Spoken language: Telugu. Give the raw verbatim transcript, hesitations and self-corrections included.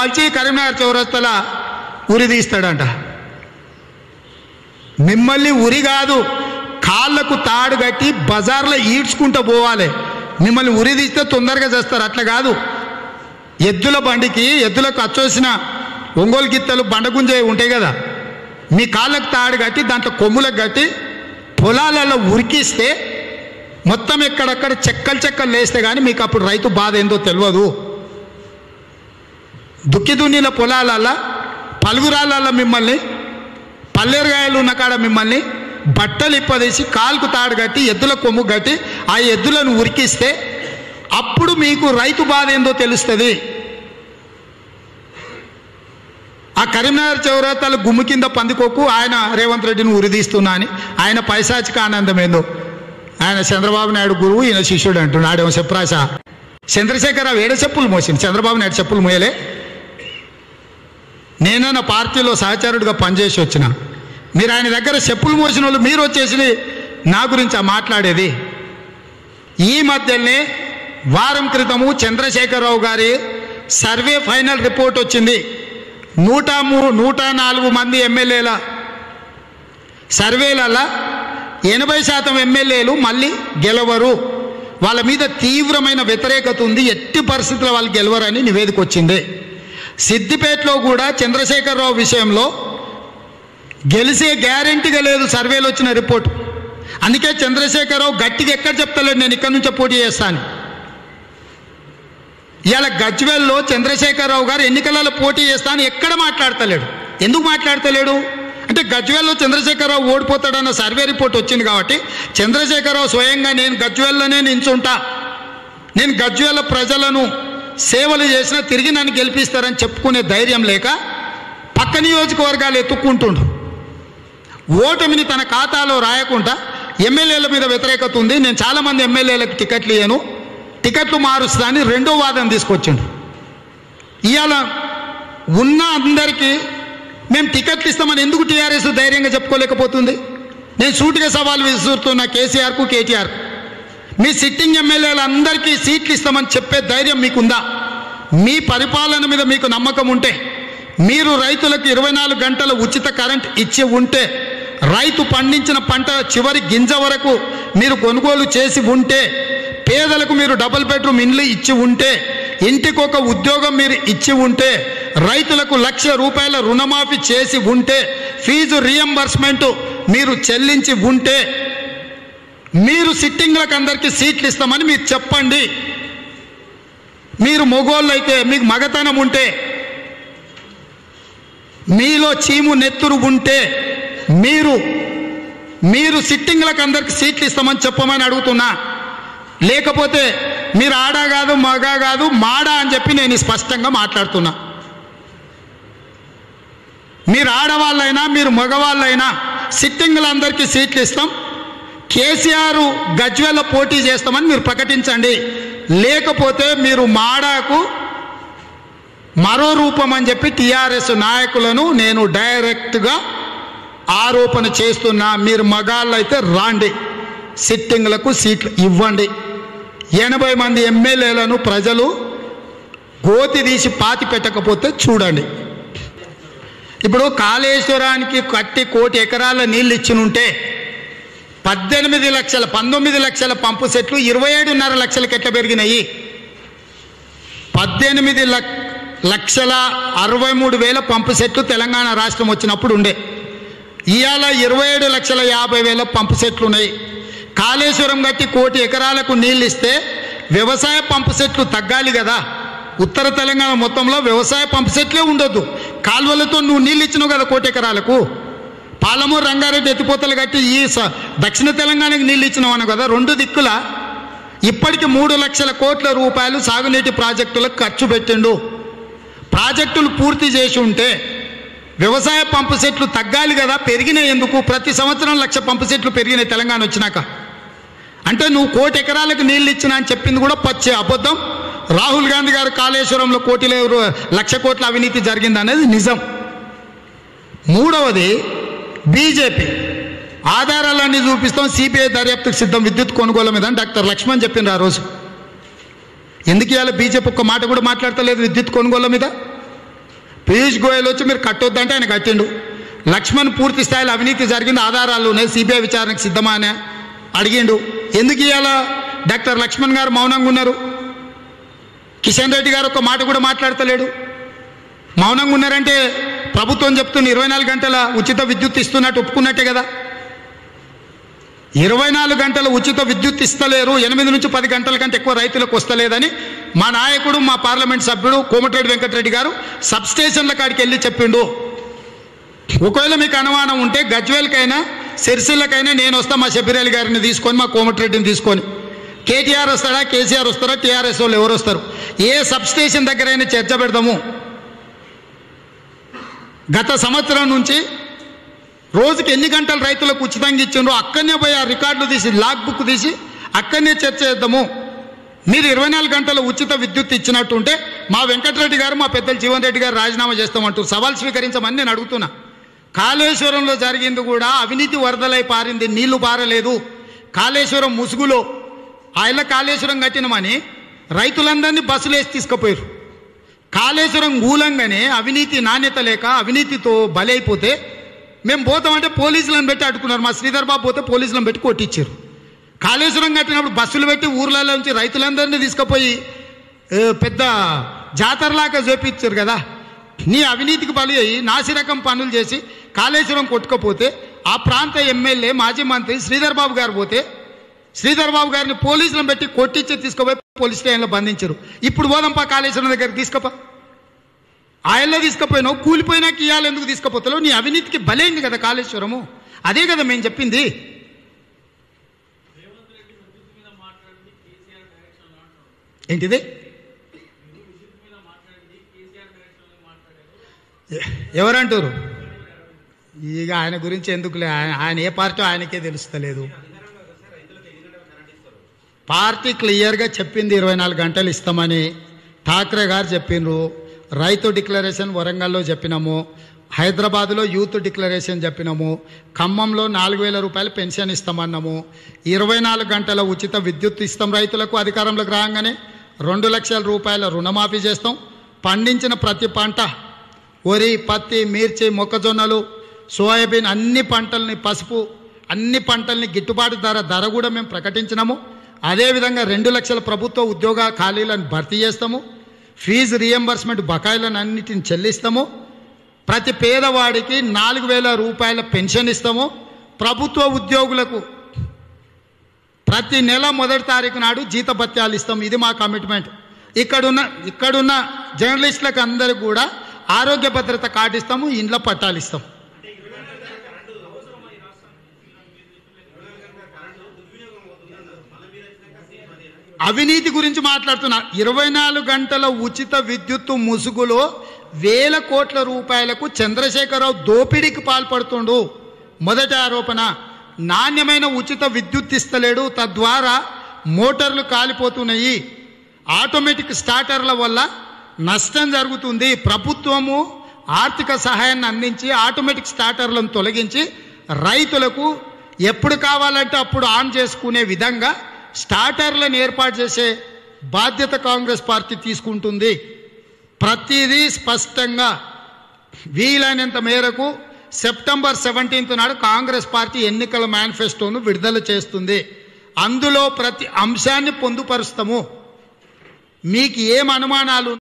పల్చి కరీంనగర్ చౌరస్తల ఉరి తీస్తాడంట. మిమ్మల్ని ఉరి కాదు కాళ్ళకు తాడు కట్టి బజార్లో ఈడ్చుకుంటూ పోవాలి. మిమ్మల్ని ఉరి తీస్తే తొందరగా చేస్తారు, అట్లా కాదు. ఎద్దుల బండికి ఎద్దులకు అచ్చోసిన ఒంగోలు గిత్తలు బండగుంజే ఉంటాయి కదా, మీ కాళ్ళకు తాడు కట్టి దాంట్లో కొమ్ములకు కట్టి పొలాలలో ఉరికిస్తే మొత్తం ఎక్కడక్కడ చెక్కలు చెక్కలు లేస్తే కానీ మీకు అప్పుడు రైతు బాధ ఏందో తెలియదు. దుక్కి దున్నిన పొలాలల్లో పలుగురాళ్ళల్లో మిమ్మల్ని, పల్లెరుగాయలు ఉన్న కాడ మిమ్మల్ని బట్టలు ఇప్పదీసి కాలుకు తాడు కట్టి ఎద్దుల కొమ్ము కట్టి ఆ ఎద్దులను ఉరికిస్తే అప్పుడు మీకు రైతు బాధ ఏందో తెలుస్తుంది. ఆ కరీంనగర్ చౌరస్తాల గుమ్ము కింద పందికొక్కు ఆయన రేవంత్ రెడ్డిని ఉరిదీస్తున్నా అని ఆయన పైశాచిక ఆనందం ఏందో. ఆయన చంద్రబాబు నాయుడు గురువు, ఈయన శిష్యుడు అంటున్నాడు. ఆడేమో చెప్పరాశ చంద్రశేఖరరావు ఏడ చెప్పులు మోసింది, చంద్రబాబు నాయుడు చెప్పులు మోయలే. నేనన్న పార్టీలో సహచరుడిగా పనిచేసి వచ్చిన మీరు ఆయన దగ్గర చెప్పులు మోసిన వాళ్ళు మీరు వచ్చేసి నా గురించి ఆ మాట్లాడేది. ఈ మధ్యనే వారం క్రితము చంద్రశేఖరరావు గారి సర్వే ఫైనల్ రిపోర్ట్ వచ్చింది. నూట మూడు నూట నాలుగు మంది ఎమ్మెల్యేల సర్వేలలో ఎనభై శాతం ఎమ్మెల్యేలు మళ్ళీ గెలవరు, వాళ్ళ మీద తీవ్రమైన వ్యతిరేకత ఉంది, ఎట్టి పరిస్థితుల్లో వాళ్ళు గెలవరని నివేదిక వచ్చింది. సిద్దిపేటలో కూడా చంద్రశేఖరరావు విషయంలో గెలిసే గ్యారెంటీగా లేదు సర్వేలో వచ్చిన రిపోర్టు. అందుకే చంద్రశేఖరరావు గట్టిగా ఎక్కడ చెప్తలేడు, నేను ఇక్కడి నుంచే పోటీ చేస్తాను. ఇవాళ గజ్వేల్లో చంద్రశేఖరరావు గారు ఎన్నికలలో పోటీ చేస్తాను ఎక్కడ మాట్లాడతలేడు. ఎందుకు మాట్లాడతలేడు అంటే గజ్వేల్లో చంద్రశేఖరరావు ఓడిపోతాడన్న సర్వే రిపోర్ట్ వచ్చింది కాబట్టి చంద్రశేఖరరావు స్వయంగా నేను గజ్వేల్లోనే నించుంటా, నేను గజ్వేల ప్రజలను సేవలు చేసినా తిరిగి నన్ను గెలిపిస్తారని చెప్పుకునే ధైర్యం లేక పక్క నియోజకవర్గాలు ఎత్తుక్కుంటుండు. ఓటమిని తన ఖాతాలో రాయకుండా ఎమ్మెల్యేల మీద వ్యతిరేకత ఉంది, నేను చాలామంది ఎమ్మెల్యేలకు టికెట్లు ఇయ్యను, టికెట్లు మారుస్తా అని రెండో వాదం తీసుకొచ్చిండు. ఇవాళ ఉన్న అందరికీ మేము టికెట్లు ఇస్తామని ఎందుకు టీఆర్ఎస్ ధైర్యంగా చెప్పుకోలేకపోతుంది? నేను సూటిగా సవాల్ విసురుతున్న కేసీఆర్కు కేటీఆర్కు, మీ సిట్టింగ్ ఎమ్మెల్యేలు అందరికీ సీట్లు ఇస్తామని చెప్పే ధైర్యం మీకుందా? మీ పరిపాలన మీద మీకు నమ్మకం ఉంటే, మీరు రైతులకు ఇరవై నాలుగు గంటల ఉచిత కరెంట్ ఇచ్చి ఉంటే, రైతు పండించిన పంట చివరి గింజ వరకు మీరు కొనుగోలు చేసి ఉంటే, పేదలకు మీరు డబుల్ బెడ్రూమ్ ఇండ్లు ఇచ్చి ఉంటే, ఇంటికి ఒక ఉద్యోగం మీరు ఇచ్చి ఉంటే, రైతులకు లక్ష రూపాయల రుణమాఫీ చేసి ఉంటే, ఫీజు రీఎంబర్స్మెంట్ మీరు చెల్లించి ఉంటే, మీరు సిట్టింగ్లకు అందరికీ సీట్లు ఇస్తామని మీరు చెప్పండి. మీరు మొగోళ్ళు అయితే, మీకు మగతనం ఉంటే, మీలో చీము నెత్తురు ఉంటే, మీరు మీరు సిట్టింగ్లకు అందరికీ సీట్లు ఇస్తామని చెప్పమని అడుగుతున్నా. లేకపోతే మీరు ఆడా కాదు మగ కాదు మాడ అని చెప్పి నేను స్పష్టంగా మాట్లాడుతున్నా. మీరు ఆడవాళ్ళైనా మీరు మగవాళ్ళైనా సిట్టింగ్లందరికీ సీట్లు ఇస్తాం, కేసీఆర్ గజ్వేల్లో పోటీ చేస్తామని మీరు ప్రకటించండి. లేకపోతే మీరు మాడాకు మరో రూపం అని చెప్పి టీఆర్ఎస్ నాయకులను నేను డైరెక్ట్గా ఆరోపణ చేస్తున్నా. మీరు మగాళ్ళైతే రాండి, సిట్టింగ్లకు సీట్లు ఇవ్వండి. ఎనభై మంది ఎమ్మెల్యేలను ప్రజలు గోతి తీసి పాతి పెట్టకపోతే చూడండి. ఇప్పుడు కాళేశ్వరానికి కట్టి కోటి ఎకరాల నీళ్ళు ఇచ్చినుంటే పద్దెనిమిది లక్షల పంతొమ్మిది లక్షల పంపు సెట్లు ఇరవై ఏడున్నర లక్షలకి ఎట్లా పెరిగినాయి? పద్దెనిమిది లక్షల అరవై మూడు వేల పంపు సెట్లు తెలంగాణ రాష్ట్రం వచ్చినప్పుడు ఉండే, ఇవాళ ఇరవై ఏడు లక్షల యాభై వేల పంపు సెట్లు ఉన్నాయి. కాళేశ్వరం కట్టి కోటి ఎకరాలకు నీళ్ళు ఇస్తే వ్యవసాయ పంపు సెట్లు తగ్గాలి కదా. ఉత్తర తెలంగాణ మొత్తంలో వ్యవసాయ పంపు సెట్లే ఉండొద్దు, కాలువలతో నువ్వు నీళ్ళు ఇచ్చినావు కదా కోటి ఎకరాలకు. పాలమూరు రంగారెడ్డి ఎత్తిపోతలు కట్టి ఈ దక్షిణ తెలంగాణకు నీళ్ళు ఇచ్చినావు అను కదా. రెండు దిక్కుల ఇప్పటికి మూడు లక్షల కోట్ల రూపాయలు సాగునీటి ప్రాజెక్టులకు ఖర్చు పెట్టిండు. ప్రాజెక్టులు పూర్తి చేసి ఉంటే వ్యవసాయ పంపు సెట్లు తగ్గాలి కదా, పెరిగినాయి ఎందుకు? ప్రతి సంవత్సరం లక్ష పంపు సెట్లు పెరిగినాయి తెలంగాణ వచ్చినాక. అంటే నువ్వు కోటి ఎకరాలకు నీళ్ళు ఇచ్చినా అని చెప్పింది కూడా పచ్చి అబద్ధం. రాహుల్ గాంధీ గారు కాళేశ్వరంలో కోటిలో లక్ష కోట్ల అవినీతి జరిగింది అనేది నిజం. మూడవది, బీజేపీ ఆధారాలన్నీ చూపిస్తాం, సిబిఐ దర్యాప్తుకు సిద్ధం విద్యుత్ కొనుగోలు మీద డాక్టర్ లక్ష్మణ్ చెప్పిండ్రు ఆ రోజు. ఎందుకు ఇవాళ బీజేపీ ఒక్క మాట కూడా మాట్లాడతలేదు విద్యుత్ కొనుగోలు మీద? పీయూష్ గోయల్ వచ్చి మీరు కట్టొద్దంటే ఆయన కట్టిండు. లక్ష్మణ్ పూర్తి స్థాయిలో అవినీతి జరిగింది, ఆధారాలు ఉన్నాయి, సిబిఐ విచారణకు సిద్ధమా అని అడిగిండు. ఎందుకు ఇవ్వాలా? డాక్టర్ లక్ష్మణ్ గారు మౌనంగా ఉన్నారు. కిషన్ రెడ్డి గారు ఒక మాట కూడా మాట్లాడతలేడు. మౌనంగా ఉన్నారంటే ప్రభుత్వం చెప్తున్న ఇరవై నాలుగు గంటల ఉచిత విద్యుత్ ఇస్తున్నట్టు ఒప్పుకున్నట్టే కదా. ఇరవై నాలుగు గంటల ఉచిత విద్యుత్ ఇస్తలేరు, ఎనిమిది నుంచి పది గంటల కంటే ఎక్కువ రైతులకు వస్తలేదని మా నాయకుడు మా పార్లమెంట్ సభ్యుడు కోమటిరెడ్డి వెంకటరెడ్డి గారు సబ్స్టేషన్ల కాడికి వెళ్ళి చెప్పిండు. ఒకవేళ మీకు అనుమానం ఉంటే గజ్వేల్కైనా సిరిసిల్లకైనా నేను వస్తా, మా షబ్బీరాలి గారిని తీసుకొని మా కోమటిరెడ్డిని తీసుకొని. కేటీఆర్ వస్తాడా, కేసీఆర్ వస్తారా, టీఆర్ఎస్ వాళ్ళు ఎవరు వస్తారు? ఏ సబ్స్టేషన్ దగ్గరైనా చర్చ పెడదాము. గత సంవత్సరం నుంచి రోజుకి ఎన్ని గంటలు రైతులకు ఉచితంగా ఇచ్చిండ్రో అక్కడనే పోయి ఆ రికార్డులు తీసి లాగ్ బుక్ తీసి అక్కడనే చర్చ చేద్దాము. మీరు ఇరవై నాలుగు గంటల ఉచిత విద్యుత్ ఇచ్చినట్టు ఉంటే మా వెంకటరెడ్డి గారు మా పెద్దలు జీవన్ రెడ్డి గారు రాజీనామా చేస్తామంటూ సవాల్ స్వీకరించమని నేను అడుగుతున్నా. కాళేశ్వరంలో జరిగింది కూడా అవినీతి వరదలై పారింది, నీళ్లు పారలేదు. కాళేశ్వరం ముసుగులో ఆయన కాళేశ్వరం కట్టినమని రైతులందరినీ బస్సులు వేసి తీసుకుపోయారు. కాళేశ్వరం మూలంగానే అవినీతి నాణ్యత లేక అవినీతితో బలైపోతే మేము పోతామంటే పోలీసులను పెట్టి అడ్డుకున్నారు. మా శ్రీధర్ బాబు పోతే పోలీసులను పెట్టి కొట్టించారు. కాళేశ్వరం కట్టినప్పుడు బస్సులు పెట్టి ఊర్లలో నుంచి రైతులందరినీ తీసుకుపోయి పెద్ద జాతరలాగా చూపించారు కదా. నీ అవినీతికి బలి అయ్యి నాసిరకం పనులు చేసి కాళేశ్వరం కొట్టుకపోతే ఆ ప్రాంత ఎమ్మెల్యే మాజీ మంత్రి శ్రీధర్ బాబు గారు పోతే శ్రీధర్ బాబు గారిని పోలీసులను పెట్టి కొట్టించి తీసుకుపోయి పోలీస్ స్టేషన్లో బంధించారు. ఇప్పుడు పోదంపా కాళేశ్వరం దగ్గర తీసుకపో, ఆయల్లో తీసుకుపోయినావు, కూలిపోయినాక ఇవాళ ఎందుకు తీసుకుపోతావు? నీ అవినీతికి బలైంది కదా కాళేశ్వరము. అదే కదా మేము చెప్పింది. ఏంటిది? ఎవరంటారు? ఇక ఆయన గురించి ఎందుకులే, ఆయన ఏ పార్టీ ఆయనకే తెలుస్తలేదు. పార్టీ క్లియర్గా చెప్పింది ఇరవై నాలుగు గంటలు ఇస్తామని. ఠాక్రే గారు చెప్పినారు, రైతు డిక్లరేషన్ వరంగల్లో చెప్పినాము, హైదరాబాద్లో యూత్ డిక్లరేషన్ చెప్పినాము, ఖమ్మంలో నాలుగు వేల రూపాయలు పెన్షన్ ఇస్తామన్నాము, ఇరవై నాలుగు గంటల ఉచిత విద్యుత్ ఇస్తాం రైతులకు అధికారంలోకి రాగానే, రెండు లక్షల రూపాయల రుణమాఫీ చేస్తాం, పండించిన ప్రతి పంట వరి, పత్తి, మిర్చి, మొక్కజొన్నలు, సోయాబీన్ అన్ని పంటల్ని, పసుపు అన్ని పంటల్ని గిట్టుబాటు ధర ధర కూడా మేము ప్రకటించినాము. అదేవిధంగా రెండు లక్షల ప్రభుత్వ ఉద్యోగ ఖాళీలను భర్తీ చేస్తాము, ఫీజు రియంబర్స్మెంట్ బకాయిలను అన్నిటిని చెల్లిస్తాము, ప్రతి పేదవాడికి నాలుగు వేల రూపాయల పెన్షన్ ఇస్తాము, ప్రభుత్వ ఉద్యోగులకు ప్రతి నెల మొదటి తారీఖు నాడు జీతభత్యాలు ఇస్తాము. ఇది మా కమిట్మెంట్. ఇక్కడున్న ఇక్కడున్న జర్నలిస్టులకు అందరికీ కూడా ఆరోగ్య భద్రత కార్డు ఇస్తాము, ఇండ్ల పట్టాలు ఇస్తాము. అవినీతి గురించి మాట్లాడుతున్నారు. ఇరవై నాలుగు గంటల ఉచిత విద్యుత్ ముసుగులో వేల కోట్ల రూపాయలకు చంద్రశేఖరరావు దోపిడీకి పాల్పడుతుండు. మొదటి ఆరోపణ, నాణ్యమైన ఉచిత విద్యుత్ ఇస్తలేడు, తద్వారా మోటార్లు కాలిపోతున్నాయి, ఆటోమేటిక్ స్టార్టర్ల వల్ల నష్టం జరుగుతుంది, ప్రభుత్వము ఆర్థిక సహాయాన్ని అందించి ఆటోమేటిక్ స్టార్టర్లను తొలగించి రైతులకు ఎప్పుడు కావాలంటే అప్పుడు ఆన్ చేసుకునే విధంగా స్టార్టర్లను ఏర్పాటు చేసే బాధ్యత కాంగ్రెస్ పార్టీ తీసుకుంటుంది. ప్రతిదీ స్పష్టంగా వీలైనంత మేరకు సెప్టెంబర్ సెవెంటీన్త్ నాడు కాంగ్రెస్ పార్టీ ఎన్నికల మేనిఫెస్టోను విడుదల చేస్తుంది. అందులో ప్రతి అంశాన్ని పొందుపరుస్తాము. మీకు ఏం అనుమానాలు